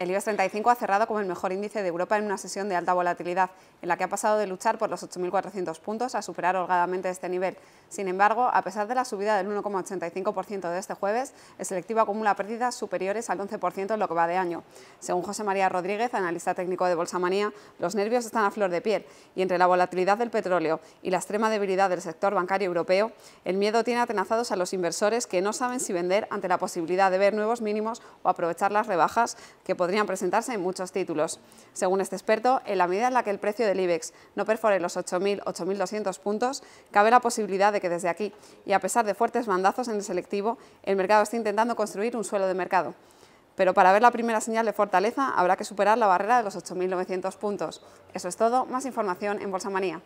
El IBEX 35 ha cerrado como el mejor índice de Europa en una sesión de alta volatilidad, en la que ha pasado de luchar por los 8.400 puntos a superar holgadamente este nivel. Sin embargo, a pesar de la subida del 1,85% de este jueves, el selectivo acumula pérdidas superiores al 11% en lo que va de año. Según José María Rodríguez, analista técnico de Bolsamanía, los nervios están a flor de piel y entre la volatilidad del petróleo y la extrema debilidad del sector bancario europeo, el miedo tiene atenazados a los inversores que no saben si vender ante la posibilidad de ver nuevos mínimos o aprovechar las rebajas que podrían presentarse en muchos títulos. Según este experto, en la medida en la que el precio del IBEX no perfore los 8.200 puntos, cabe la posibilidad de que desde aquí, y a pesar de fuertes bandazos en el selectivo, el mercado esté intentando construir un suelo de mercado. Pero para ver la primera señal de fortaleza habrá que superar la barrera de los 8.900 puntos. Eso es todo, más información en Bolsamanía.